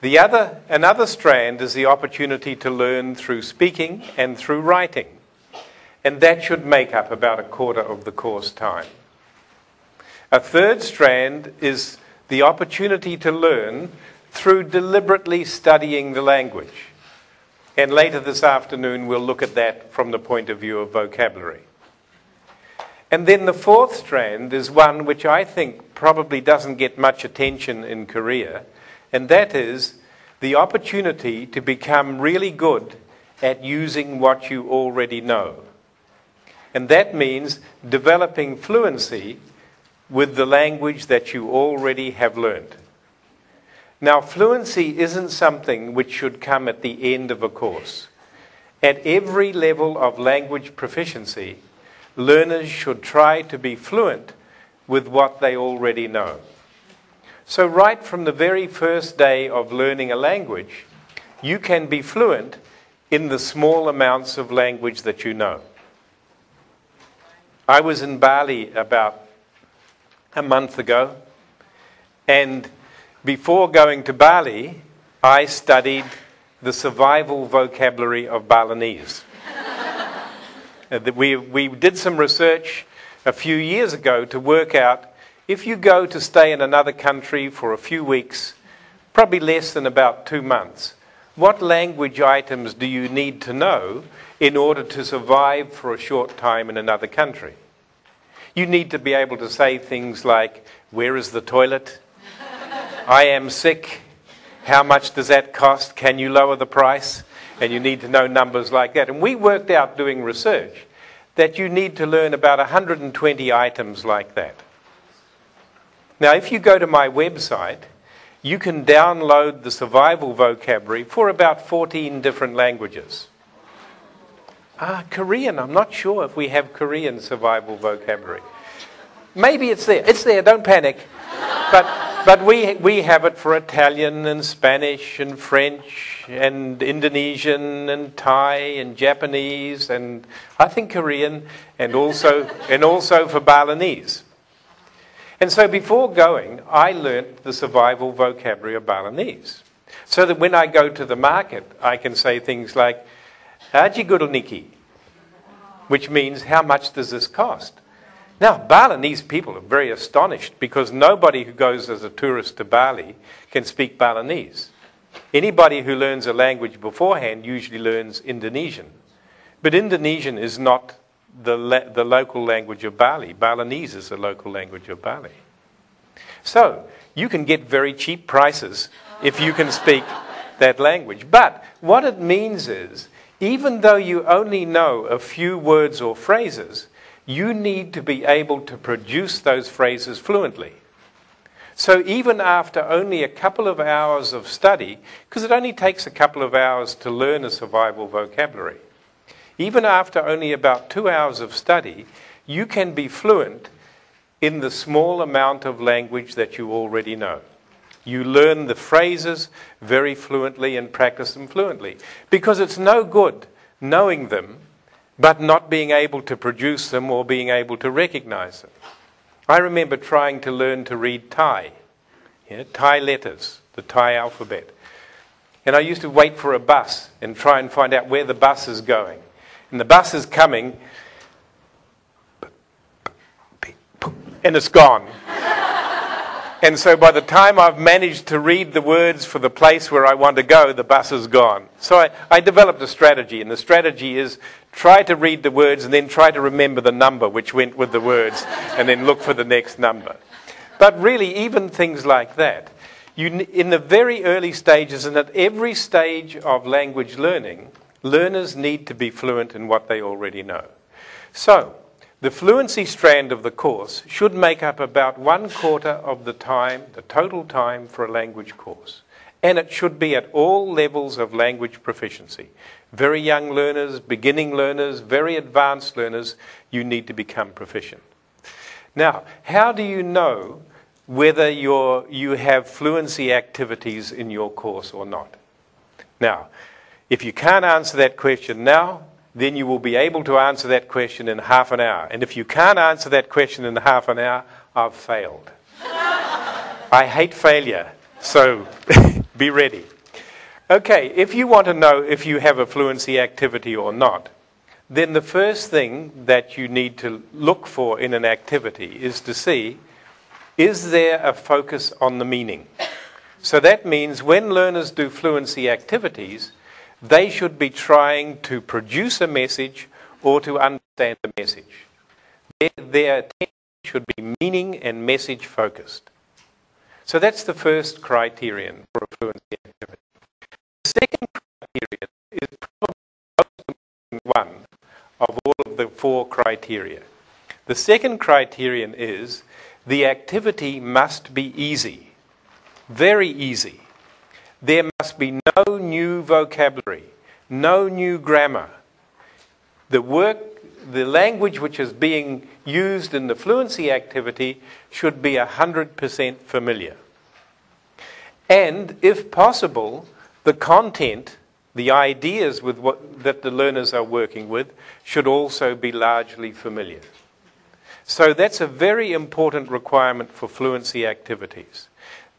Another strand is the opportunity to learn through speaking and through writing, and that should make up about 1/4 of the course time. A third strand is the opportunity to learn through deliberately studying the language, and later this afternoon we'll look at that from the point of view of vocabulary. And then the fourth strand is one which I think probably doesn't get much attention in Korea, and that is the opportunity to become really good at using what you already know. And that means developing fluency with the language that you already have learned. Now, fluency isn't something which should come at the end of a course. At every level of language proficiency, learners should try to be fluent with what they already know. So right from the very first day of learning a language, you can be fluent in the small amounts of language that you know. I was in Bali about a month ago, and before going to Bali, I studied the survival vocabulary of Balinese. We did some research a few years ago to work out if you go to stay in another country for a few weeks, probably less than about 2 months, what language items do you need to know in order to survive for a short time in another country? You need to be able to say things like, where is the toilet? I am sick. How much does that cost? Can you lower the price? And you need to know numbers like that. And we worked out doing research that you need to learn about 120 items like that. Now, if you go to my website, you can download the survival vocabulary for about 14 different languages. Korean, I'm not sure if we have Korean survival vocabulary. Maybe it's there. It's there, don't panic. But we have it for Italian and Spanish and French and Indonesian and Thai and Japanese and I think Korean and also for Balinese. And so before going, I learnt the survival vocabulary of Balinese, so that when I go to the market, I can say things like, Aji Guruniki, which means, how much does this cost? Now, Balinese people are very astonished because nobody who goes as a tourist to Bali can speak Balinese. Anybody who learns a language beforehand usually learns Indonesian. But Indonesian is not the local language of Bali. Balinese is the local language of Bali. So, you can get very cheap prices if you can speak that language. But what it means is, even though you only know a few words or phrases, you need to be able to produce those phrases fluently. So even after only a couple of hours of study, because it only takes a couple of hours to learn a survival vocabulary, even after only about 2 hours of study, you can be fluent in the small amount of language that you already know. You learn the phrases very fluently and practice them fluently. Because it's no good knowing them, but not being able to produce them or being able to recognize them. I remember trying to learn to read Thai, Thai letters, the Thai alphabet. And I used to wait for a bus and try and find out where the bus is going. And the bus is coming, and it's gone. And so by the time I've managed to read the words for the place where I want to go, the bus is gone. So I developed a strategy, and the strategy is try to read the words and then try to remember the number which went with the words and then look for the next number. But really, even things like that, in the very early stages and at every stage of language learning, learners need to be fluent in what they already know. So, the fluency strand of the course should make up about 1/4 of the time, the total time for a language course. And it should be at all levels of language proficiency. Very young learners, beginning learners, very advanced learners, you need to become proficient. Now, how do you know whether you have fluency activities in your course or not? Now, if you can't answer that question now, then you will be able to answer that question in half an hour. And if you can't answer that question in half an hour, I've failed. I hate failure, so Be ready. Okay, if you want to know if you have a fluency activity or not, then the first thing that you need to look for in an activity is to see, is there a focus on the meaning? So that means when learners do fluency activities, they should be trying to produce a message or to understand a message. Their attention should be meaning and message focused. So that's the first criterion for a fluency activity. The second criterion is probably the most important one of all of the four criteria. The second criterion is the activity must be easy, very easy. There must be no new vocabulary, no new grammar. The language which is being used in the fluency activity should be 100% familiar. And if possible, the content, the ideas with that the learners are working with, should also be largely familiar. So that's a very important requirement for fluency activities,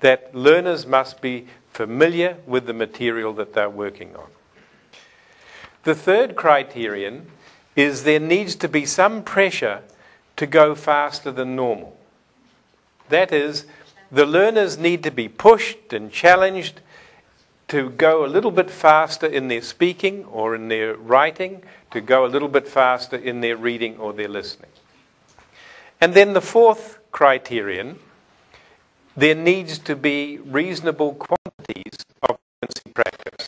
that learners must be familiar with the material that they're working on. The third criterion is there needs to be some pressure to go faster than normal. That is, the learners need to be pushed and challenged to go a little bit faster in their speaking or in their writing, to go a little bit faster in their reading or their listening. And then the fourth criterion, there needs to be reasonable quantities of fluency practice.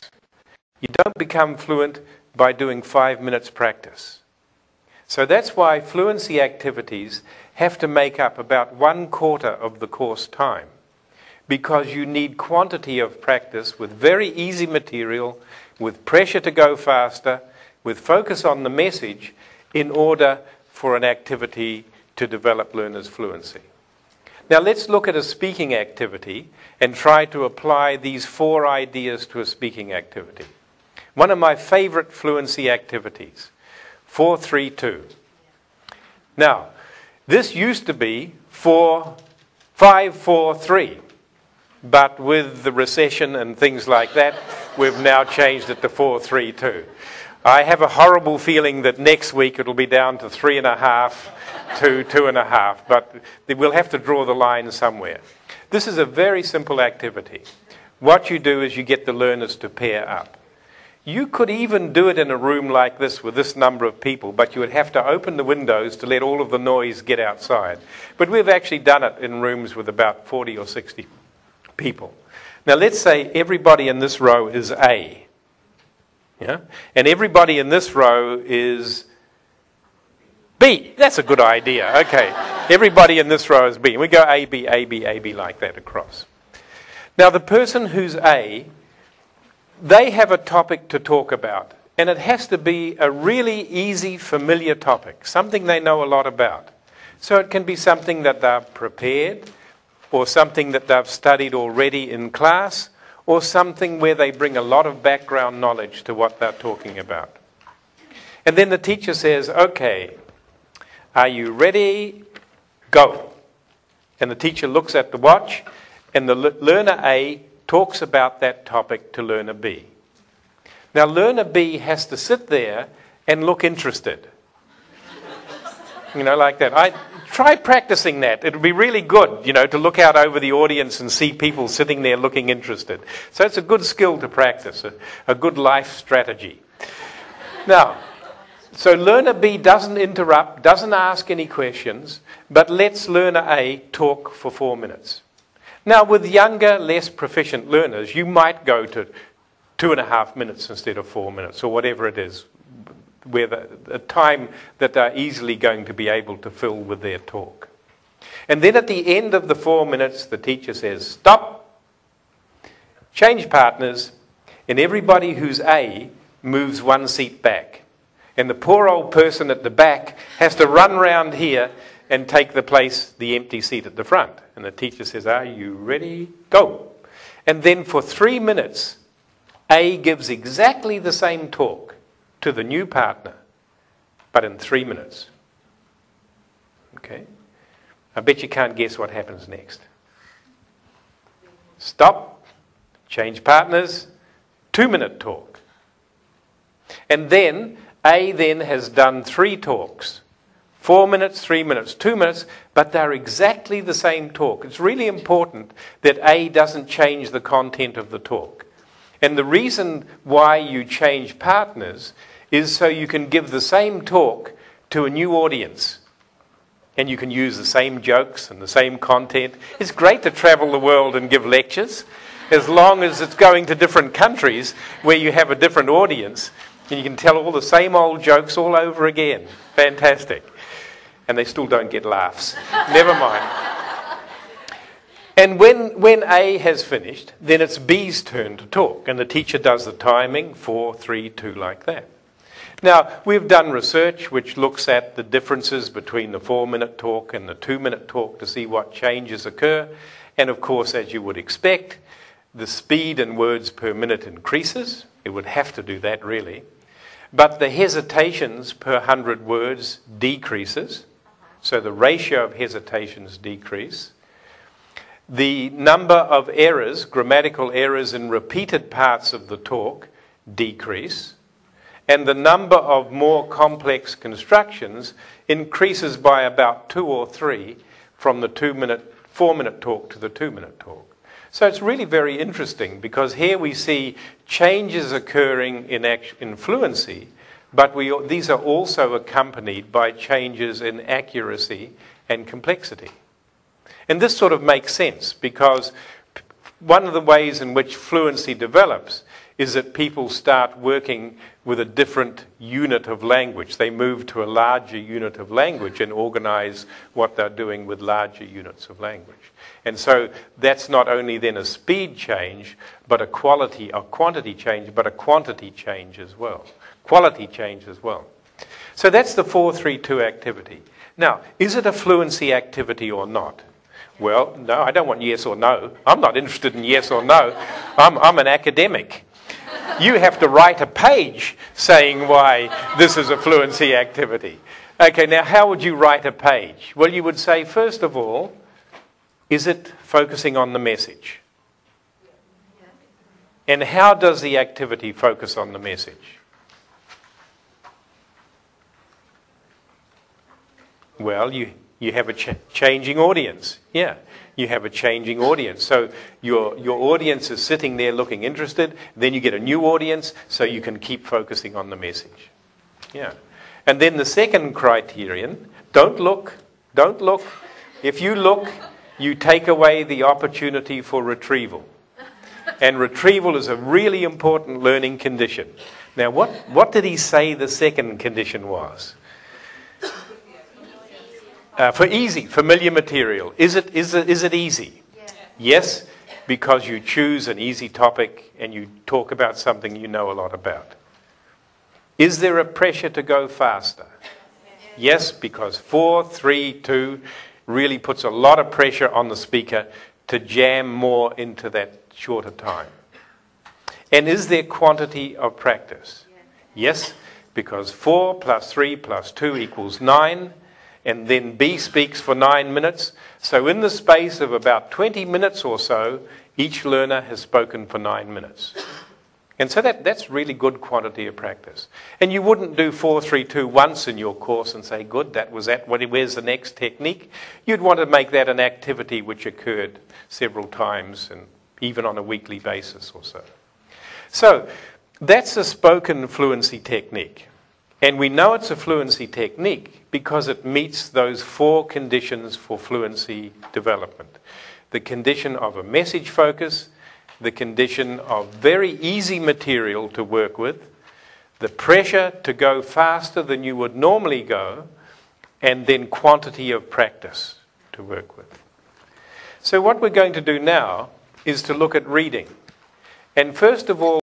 You don't become fluent by doing 5 minutes practice. So that's why fluency activities have to make up about 1/4 of the course time, because you need quantity of practice with very easy material, with pressure to go faster, with focus on the message, in order for an activity to develop learners' fluency. Now let's look at a speaking activity and try to apply these four ideas to a speaking activity. One of my favorite fluency activities, 4-3-2. Now, this used to be 5-4-3. But with the recession and things like that, we've now changed it to 4-3-2. I have a horrible feeling that next week it'll be down to 3.5 to 2.5, but we'll have to draw the line somewhere. This is a very simple activity. What you do is you get the learners to pair up. You could even do it in a room like this with this number of people, but you would have to open the windows to let all of the noise get outside. But we've actually done it in rooms with about 40 or 60 people. Now let's say everybody in this row is A, yeah? And everybody in this row is B. That's a good idea, okay. Everybody in this row is B. We go A, B, A, B, A, B like that across. Now the person who's A, they have a topic to talk about, and it has to be a really easy, familiar topic, something they know a lot about. So it can be something that they're prepared, or something that they've studied already in class, or something where they bring a lot of background knowledge to what they're talking about. And then the teacher says, okay, are you ready? Go. And the teacher looks at the watch, and the learner A talks about that topic to learner B. Now learner B has to sit there and look interested. You know, like that. Try practicing that. It'll be really good, you know, to look out over the audience and see people sitting there looking interested. So it's a good skill to practice, a good life strategy. Now, so learner B doesn't interrupt, doesn't ask any questions, but lets learner A talk for 4 minutes. Now, with younger, less proficient learners, you might go to 2.5 minutes instead of 4 minutes, or whatever it is, where the time that they're easily going to be able to fill with their talk. And then at the end of the 4 minutes, the teacher says, stop, change partners, and everybody who's A moves one seat back. And the poor old person at the back has to run round here and take the place, the empty seat at the front. And the teacher says, are you ready? Go. And then for 3 minutes, A gives exactly the same talk to the new partner, but in 3 minutes. Okay? I bet you can't guess what happens next. Stop, change partners, 2-minute talk. And then, A then has done 3 talks. 4 minutes, 3 minutes, 2 minutes, but they're exactly the same talk. It's really important that A doesn't change the content of the talk. And the reason why you change partners is so you can give the same talk to a new audience. And you can use the same jokes and the same content. It's great to travel the world and give lectures, as long as it's going to different countries where you have a different audience, and you can tell all the same old jokes all over again. Fantastic. And they still don't get laughs. Never mind. And when A has finished, then it's B's turn to talk, and the teacher does the timing, 4, 3, 2, like that. Now, we've done research which looks at the differences between the 4-minute talk and the 2-minute talk to see what changes occur. And of course, as you would expect, the speed in words per minute increases. It would have to do that, really. But the hesitations per 100 words decreases. So the ratio of hesitations decrease. The number of errors, grammatical errors in repeated parts of the talk, decrease. And the number of more complex constructions increases by about 2 or 3 from the 4-minute talk to the 2-minute talk. So it's really very interesting, because here we see changes occurring in fluency, but these are also accompanied by changes in accuracy and complexity. And this sort of makes sense, because one of the ways in which fluency develops is that people start working with a different unit of language. They move to a larger unit of language and organize what they're doing with larger units of language. And so that's not only then a speed change, but a quantity change as well. Quality change as well. So that's the 4-3-2 activity. Now, is it a fluency activity or not? Well, no, I don't want yes or no. I'm not interested in yes or no. I'm an academic. You have to write a page saying why this is a fluency activity. Okay, now how would you write a page? Well, you would say, first of all, is it focusing on the message? And how does the activity focus on the message? Well, you have a changing audience. Yeah, you have a changing audience. So your audience is sitting there looking interested. Then you get a new audience, so you can keep focusing on the message. Yeah. And then the second criterion, don't look. Don't look. If you look, you take away the opportunity for retrieval. And retrieval is a really important learning condition. Now, what did he say the second condition was? For easy, familiar material. Is it easy? Yes. Yes, because you choose an easy topic and you talk about something you know a lot about. Is there a pressure to go faster? Yes, yes, because 4, 3, 2 really puts a lot of pressure on the speaker to jam more into that shorter time. And is there quantity of practice? Yes, yes, because 4 plus 3 plus 2 equals 9. And then B speaks for 9 minutes. So in the space of about 20 minutes or so, each learner has spoken for 9 minutes. And so that's really good quantity of practice. And you wouldn't do 4-3-2 once in your course and say, good, that was that, where's the next technique? You'd want to make that an activity which occurred several times, and even on a weekly basis or so. So that's a spoken fluency technique. And we know it's a fluency technique because it meets those 4 conditions for fluency development. The condition of a message focus, the condition of very easy material to work with, the pressure to go faster than you would normally go, and then quantity of practice to work with. So what we're going to do now is to look at reading. And first of all,